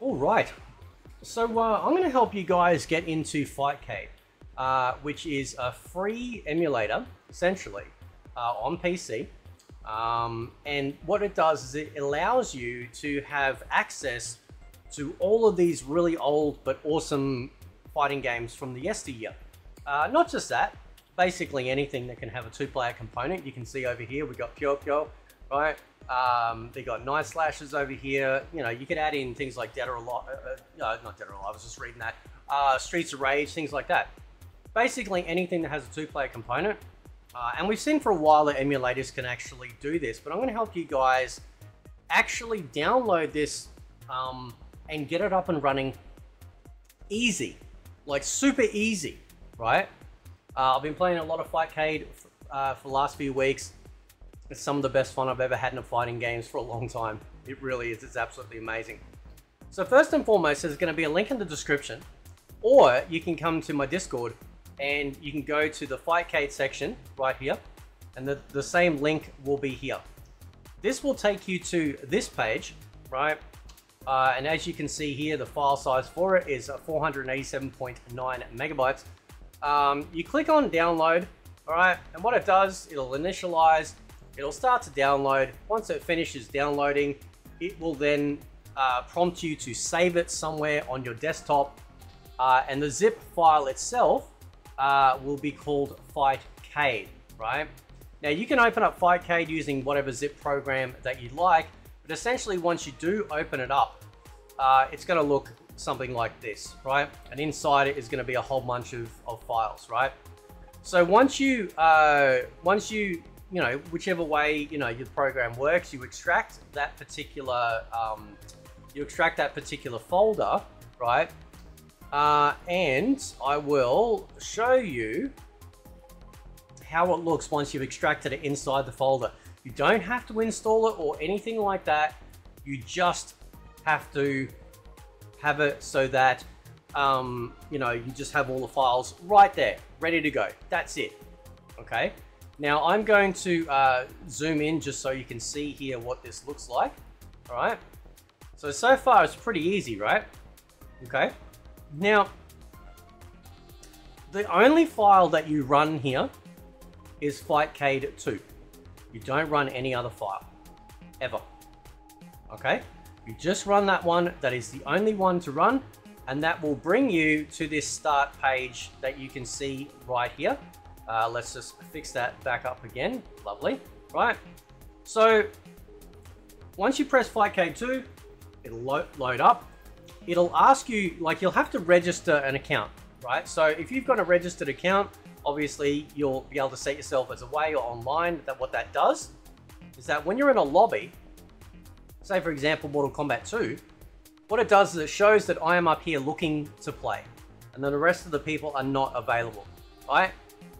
All right. So I'm going to help you guys get into Fightcade, which is a free emulator, essentially, on PC. And what it does is it allows you to have access to all of these really old but awesome fighting games from the yesteryear. Not just that, basically anything that can have a two-player component. You can see over here, we've got Puyo Puyo, right? They got Night Slashes over here. You know, you could add in things like Dead or Alive, no, not Dead or Alive, I was just reading that. Streets of Rage, things like that. Basically anything that has a two-player component. And we've seen for a while that emulators can actually do this, but I'm going to help you guys actually download this and get it up and running easy, like super easy, right? I've been playing a lot of Fightcade for the last few weeks. It's some of the best fun I've ever had in fighting games for a long time. It really is. It's absolutely amazing. So first and foremost, there's going to be a link in the description, or you can come to my Discord, and you can go to the Fightcade section right here, and the same link will be here. This will take you to this page, right? And as you can see here, the file size for it is 487.9 megabytes. You click on download, all right? And what it does, it'll initialize, it'll start to download. Once it finishes downloading, it will then prompt you to save it somewhere on your desktop. And the zip file itself will be called Fightcade, right? Now you can open up Fightcade using whatever zip program that you'd like, but essentially once you do open it up, it's gonna look something like this, right? And inside it is gonna be a whole bunch of files, right? So once you, whichever way, your program works, you extract that particular, folder, right? And I will show you how it looks once you've extracted it inside the folder. You don't have to install it or anything like that. You just have to have it so that, you just have all the files right there, ready to go. That's it. Okay. Now I'm going to zoom in just so you can see here what this looks like. All right. So far it's pretty easy, right? Okay. Now, the only file that you run here is Fightcade 2. You don't run any other file, ever. Okay? You just run that one. That is the only one to run, and that will bring you to this start page that you can see right here. Let's just fix that back up again. Lovely. Right? So, once you press Fightcade 2, it'll load up. It'll ask you, like, you'll have to register an account, right? So if you've got a registered account, obviously you'll be able to set yourself as away or online. That what that does is that when you're in a lobby, say for example, Mortal Kombat 2, what it does is it shows that I am up here looking to play, and then the rest of the people are not available, right?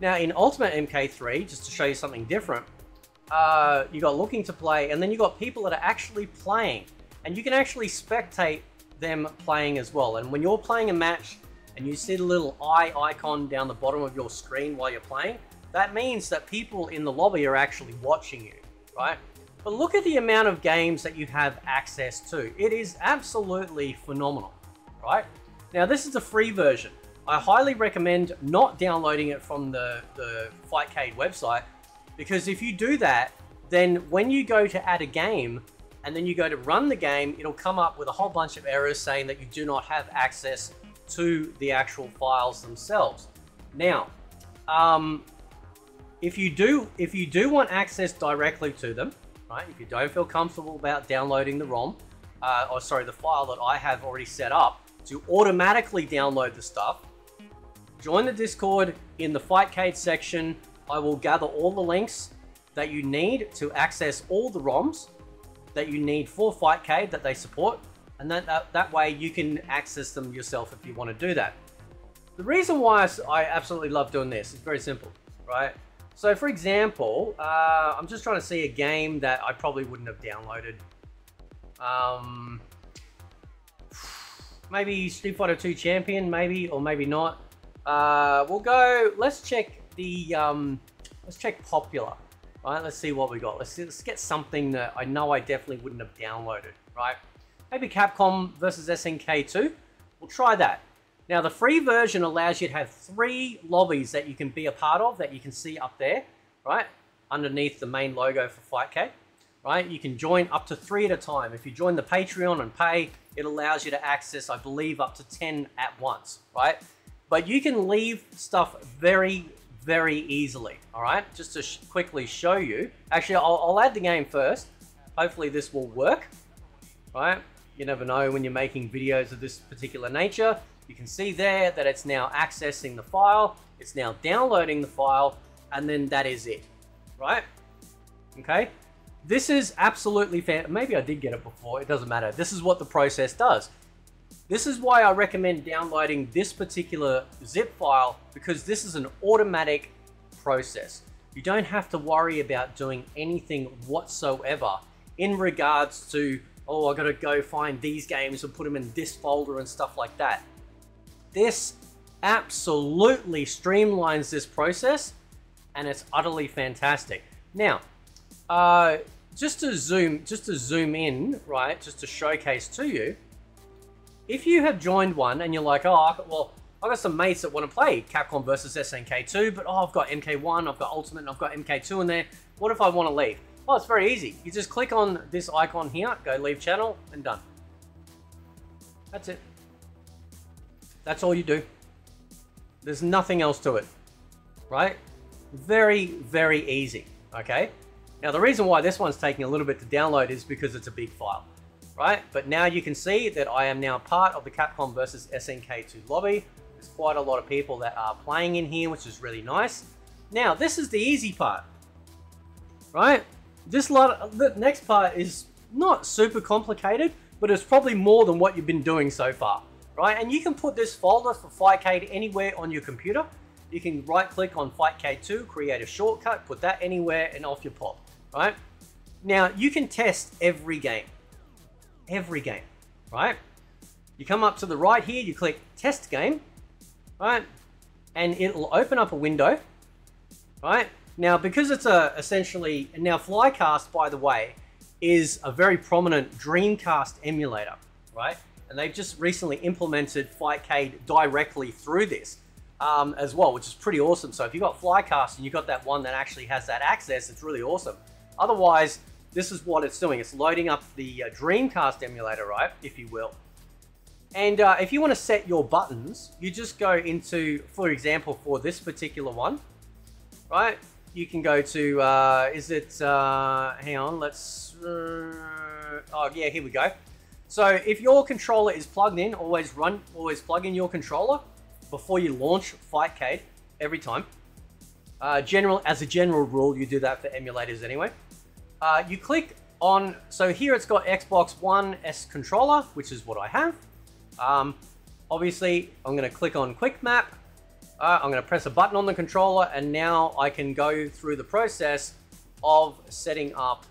Now in Ultimate MK3, just to show you something different, you got looking to play, and then you got people that are actually playing, and you can actually spectate them playing as well. And when you're playing a match and you see the little eye icon down the bottom of your screen while you're playing, that means that people in the lobby are actually watching you, right? But look at the amount of games that you have access to. It is absolutely phenomenal, right? Now this is the free version. I highly recommend not downloading it from the Fightcade website, because if you do that, then when you go to add a game and then you go to run the game, it'll come up with a whole bunch of errors saying that you do not have access to the actual files themselves. Now, if you do want access directly to them, right? If you don't feel comfortable about downloading the ROM, or sorry, the file that I have already set up to automatically download the stuff, join the Discord in the Fightcade section. I will gather all the links that you need to access all the ROMs that you need for Fightcade that they support, and that way you can access them yourself if you want to do that. The reason why I absolutely love doing this is very simple, right? So for example, I'm just trying to see a game that I probably wouldn't have downloaded. Maybe Street Fighter 2 Champion, maybe, or maybe not. We'll go, let's check popular. All right, let's see what we got. Let's get something that I know I definitely wouldn't have downloaded, right? Maybe Capcom versus SNK2. We'll try that. Now, the free version allows you to have 3 lobbies that you can be a part of, that you can see up there, right? Underneath the main logo for Fightcade, right? You can join up to 3 at a time. If you join the Patreon and pay, it allows you to access, I believe, up to 10 at once, right? But you can leave stuff very, very easily, all right? Just to quickly show you. Actually, I'll add the game first. Hopefully this will work, right? You never know when you're making videos of this particular nature. You can see there that it's now accessing the file, it's now downloading the file, and then that is it, right? Okay, this is absolutely fantastic. Maybe I did get it before, it doesn't matter. This is what the process does. This is why I recommend downloading this particular zip file, because this is an automatic process. You don't have to worry about doing anything whatsoever in regards to, oh, I gotta go find these games and put them in this folder and stuff like that. This absolutely streamlines this process, and it's utterly fantastic. Now, just to zoom in, right, just to showcase to you, if you have joined one and you're like, oh, well, I've got some mates that want to play Capcom versus SNK2, but oh, I've got MK1, I've got Ultimate, and I've got MK2 in there. What if I want to leave? Well, it's very easy. You just click on this icon here, go leave channel, and done. That's it. That's all you do. There's nothing else to it, right? Very, very easy, okay? Now, the reason why this one's taking a little bit to download is because it's a big file, right? But now you can see that I am now part of the Capcom versus SNK2 lobby. There's quite a lot of people that are playing in here, which is really nice. Now, this is the easy part, right? The next part is not super complicated, but it's probably more than what you've been doing so far. Right, and you can put this folder for Fightcade anywhere on your computer. You can right-click on Fightcade 2, create a shortcut, put that anywhere, and off you pop. Right? Now, you can test every game. Every game, right? You come up to the right here, you click Test Game, right? And it'll open up a window, right? Now, because it's essentially... Now, Flycast, by the way, is a very prominent Dreamcast emulator, right? And they've just recently implemented Fightcade directly through this as well, which is pretty awesome. So if you've got Flycast and you've got that one that actually has that access, it's really awesome. Otherwise, this is what it's doing. It's loading up the Dreamcast emulator, right, if you will. And if you want to set your buttons, you just go into, for example, for this particular one, right? You can go to, hang on, let's, oh yeah, here we go. So if your controller is plugged in, always plug in your controller before you launch Fightcade every time. As a general rule, you do that for emulators anyway. You click on, so here it's got Xbox One S controller, which is what I have. Obviously, I'm going to click on Quick Map. I'm going to press a button on the controller, and now I can go through the process of setting up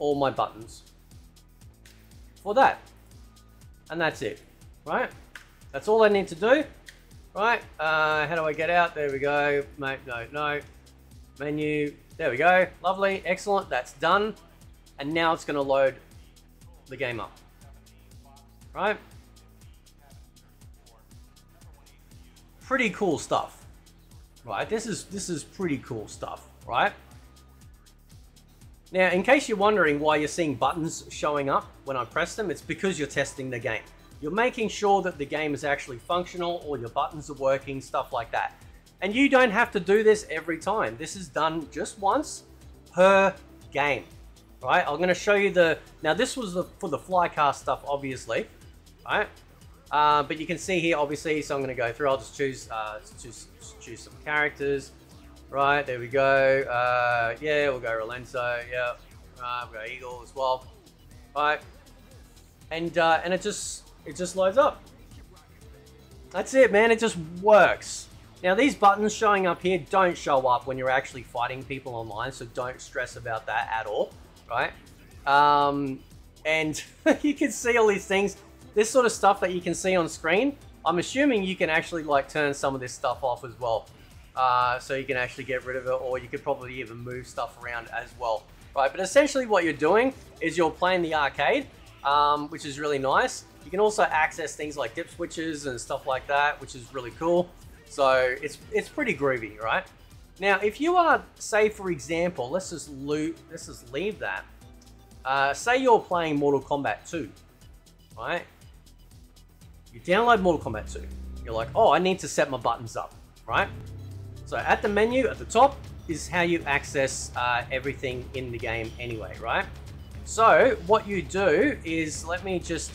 all my buttons. For that, and that's it, right? That's all I need to do, right? How do I get out? There we go, mate. No, menu. There we go. Lovely, excellent. That's done, and now it's going to load the game up, right? Pretty cool stuff, right? This is pretty cool stuff, right? Now, in case you're wondering why you're seeing buttons showing up when I press them, it's because you're testing the game. You're making sure that the game is actually functional, or your buttons are working, stuff like that. And you don't have to do this every time. This is done just once per game, right? I'm going to show you the... Now, this was for the Flycast stuff, obviously, right? But you can see here, obviously, so I'm going to go through. I'll just choose some characters. Right, there we go. Yeah, we'll go Relenzo. Yeah, we'll go Eagle as well. Right, and it just loads up. That's it, man. It just works. Now, these buttons showing up here don't show up when you're actually fighting people online, so don't stress about that at all. Right, and you can see all these things. This sort of stuff that you can see on screen. I'm assuming you can actually like turn some of this stuff off as well. So you can actually get rid of it, or you could probably even move stuff around as well, right? But essentially what you're doing is you're playing the arcade, which is really nice. You can also access things like dip switches and stuff like that, which is really cool. So it's pretty groovy, right? Now, if you are, say for example, let's just leave that. Say you're playing Mortal Kombat 2, right? You download Mortal Kombat 2. You're like, oh, I need to set my buttons up, right? So at the menu at the top is how you access everything in the game anyway, right? So what you do is, let me just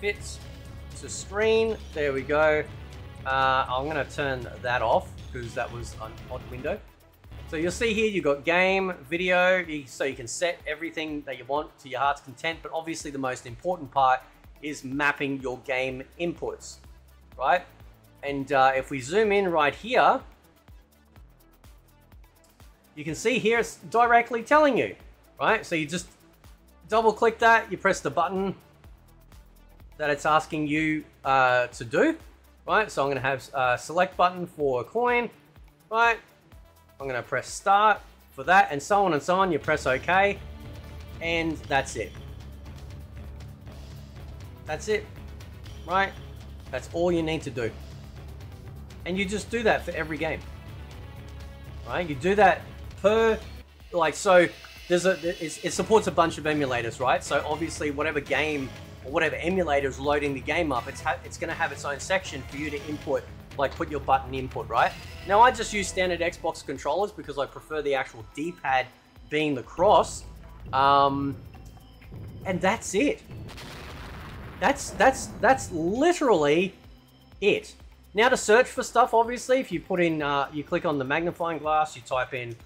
fit to screen. There we go. I'm gonna turn that off because that was an odd window. So you'll see here you've got game, video, so you can set everything that you want to your heart's content, but obviously the most important part is mapping your game inputs, right? And if we zoom in right here, you can see here it's directly telling you, right? So you just double click that, you press the button that it's asking you to do, right? So I'm gonna have a select button for a coin, right? I'm gonna press start for that and so on and so on. You press okay, and that's it. That's it, right? That's all you need to do. And you just do that for every game, right? You do that per, like, so there's a, it supports a bunch of emulators, right? So obviously whatever game or whatever emulator is loading the game up, it's gonna have its own section for you to input, like put your button input, right? Now I just use standard Xbox controllers because I prefer the actual D-pad being the cross. And that's it. That's literally it. Now to search for stuff, obviously, if you put in, you click on the magnifying glass, you type in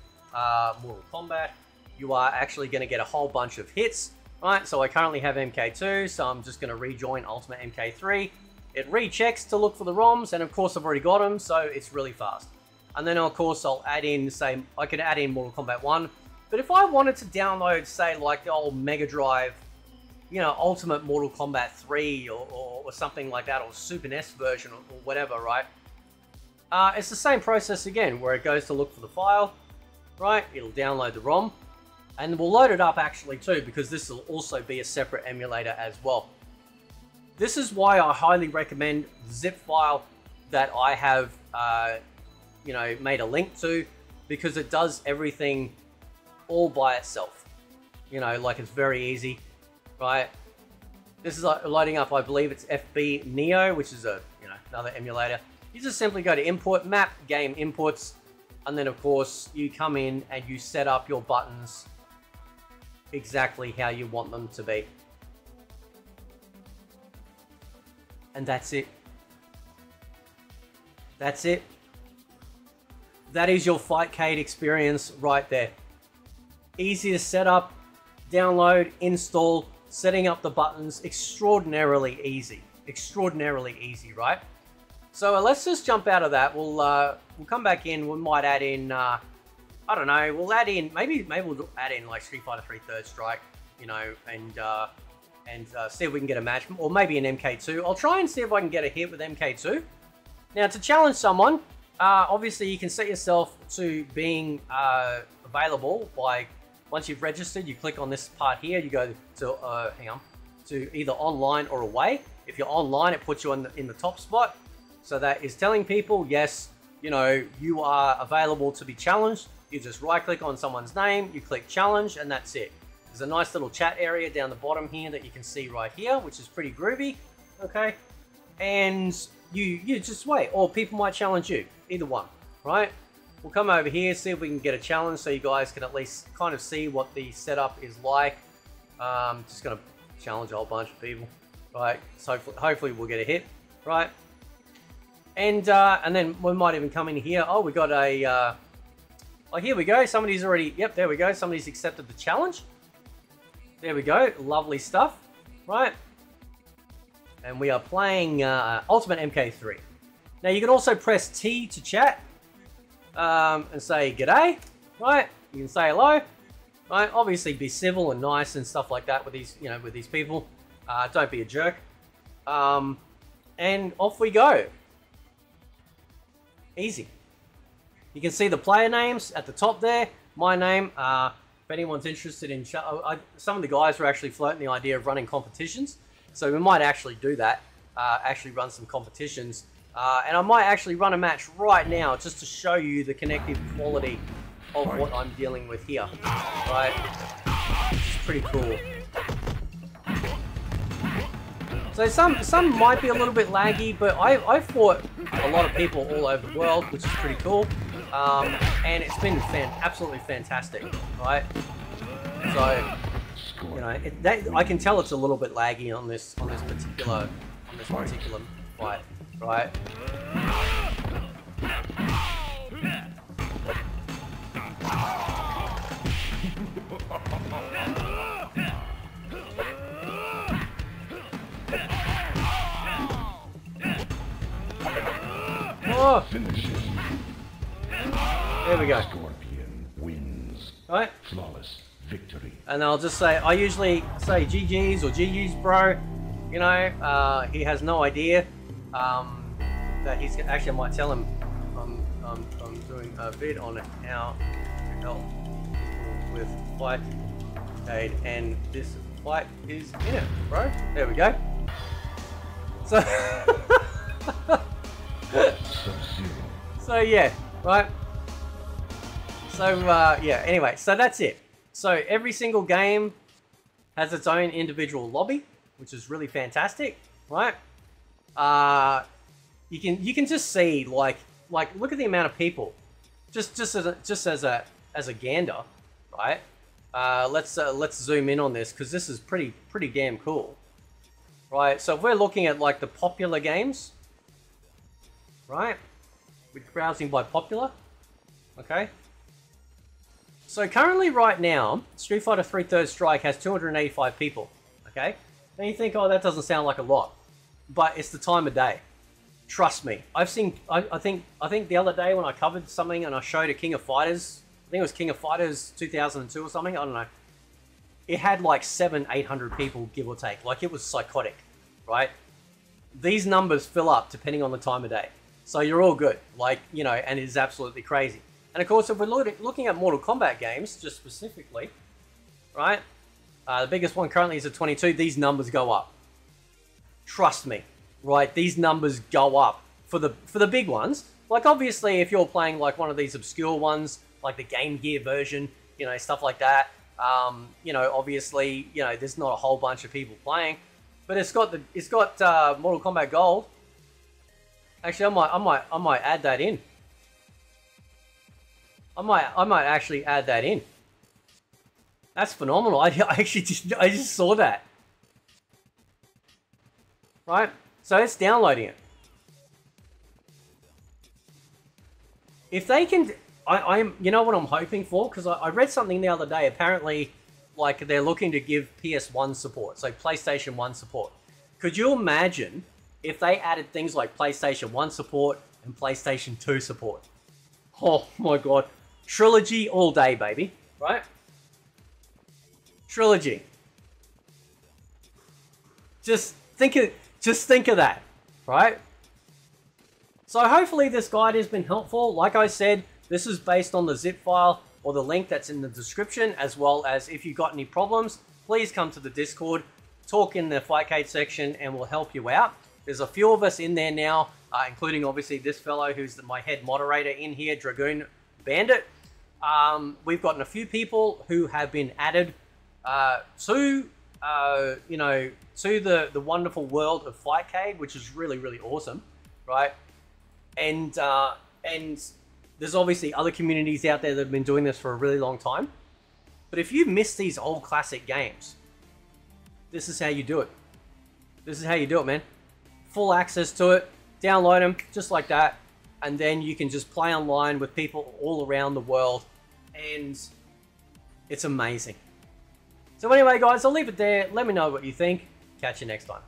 Mortal Kombat, you are actually gonna get a whole bunch of hits, right? So I currently have MK2, so I'm just gonna rejoin Ultimate MK3. It rechecks to look for the ROMs, and of course I've already got them, so it's really fast. And then of course I'll add in, say, I could add in Mortal Kombat 1, but if I wanted to download, say, like the old Mega Drive, you know, Ultimate Mortal Kombat 3 or something like that, or Super NES version or whatever, right? It's the same process again, where it goes to look for the file, right? It'll download the ROM, and we'll load it up actually too, because this will also be a separate emulator as well. This is why I highly recommend the zip file that I have, you know, made a link to, because it does everything all by itself. You know, like, it's very easy, right? This is loading up, I believe it's FB Neo, which is a, you know, another emulator. You just simply go to import, map, game inputs, and then of course you come in and you set up your buttons exactly how you want them to be. And that's it. That's it. That is your Fightcade experience right there. Easy to set up, download, install, setting up the buttons, extraordinarily easy. Extraordinarily easy, right? So let's just jump out of that. We'll come back in. We might add in, I don't know, we'll add in, maybe we'll add in like Street Fighter 3 Third Strike, you know, and see if we can get a match, or maybe an MK2. I'll try and see if I can get a hit with MK2. Now, to challenge someone, obviously you can set yourself to being available by, once you've registered, you click on this part here, you go to, hang on, to either online or away. If you're online, it puts you in the top spot. So that is telling people, yes, you know, you are available to be challenged. You just right click on someone's name, you click challenge, and that's it. There's a nice little chat area down the bottom here that you can see right here, which is pretty groovy, okay? And you just wait, or people might challenge you, either one, right? We'll come over here, see if we can get a challenge so you guys can at least kind of see what the setup is like. Just gonna challenge a whole bunch of people, right? So hopefully we'll get a hit, right? And then we might even come in here. Oh, we got a, oh, here we go. Somebody's already, yep, there we go. Somebody's accepted the challenge. There we go, lovely stuff, right? And we are playing Ultimate MK3. Now you can also press T to chat and say g'day, right? You can say hello, right? Obviously be civil and nice and stuff like that with these, you know, with these people. Don't be a jerk. And off we go. Easy. You can see the player names at the top there. My name, If anyone's interested in... some of the guys were actually floating the idea of running competitions. So we might actually do that. Actually run some competitions. And I might actually run a match right now just to show you the connective quality of what I'm dealing with here. Right? It's pretty cool. So some might be a little bit laggy, but I fought a lot of people all over the world, which is pretty cool. And it's been absolutely fantastic, right? So, you know, I can tell it's a little bit laggy on this particular fight, right? Oh. There we go. Scorpion wins. Right? Flawless victory. And I'll just say, I usually say GG's or GG's, bro. You know, he has no idea that he's actually. I might tell him I'm doing a vid on how to help people with Fightcade, and this fight is in it, bro. There we go. So. So yeah, right? So yeah, anyway, so that's it. So every single game has its own individual lobby, which is really fantastic, right? You can just see like look at the amount of people. Just as a gander, right? Let's zoom in on this, because this is pretty damn cool. Right? So if we're looking at like the popular games, right? We're browsing by popular. Okay. So currently right now, Street Fighter 3 Third Strike has 285 people. Okay. And you think, oh, that doesn't sound like a lot. But it's the time of day. Trust me. I've seen I think the other day when I covered something and I showed a King of Fighters, I think it was King of Fighters 2002 or something, I don't know. It had like 700-800 people, give or take. Like, it was psychotic, right? These numbers fill up depending on the time of day. So you're all good, like, you know, and it is absolutely crazy. And of course, if we're looking at Mortal Kombat games, just specifically, right? The biggest one currently is a 22. These numbers go up. Trust me, right? These numbers go up for the big ones. Like, obviously, if you're playing like one of these obscure ones, like the Game Gear version, you know, stuff like that. You know, obviously, you know, there's not a whole bunch of people playing, but it's got Mortal Kombat Gold. Actually, I might add that in. I might actually add that in. That's phenomenal. I just saw that. Right? So it's downloading it. If they can, you know what I'm hoping for? Because I read something the other day. Apparently, like, they're looking to give PS1 support, so PlayStation 1 support. Could you imagine if they added things like PlayStation 1 support and PlayStation 2 support? Oh my god. Trilogy all day, baby. Right? Trilogy. Just think of that. Right? So hopefully this guide has been helpful. Like I said, this is based on the zip file or the link that's in the description, as well as if you've got any problems, please come to the Discord, talk in the Fightcade section, and we'll help you out. There's a few of us in there now, including obviously this fellow who's my head moderator in here, Dragoon Bandit. We've gotten a few people who have been added to the wonderful world of Fightcade, which is really, really awesome, right? And there's obviously other communities out there that have been doing this for a really long time. But if you miss these old classic games, this is how you do it. This is how you do it, man. Full access to it, download them just like that, and then you can just play online with people all around the world, and it's amazing. So anyway, guys, I'll leave it there. Let me know what you think. Catch you next time.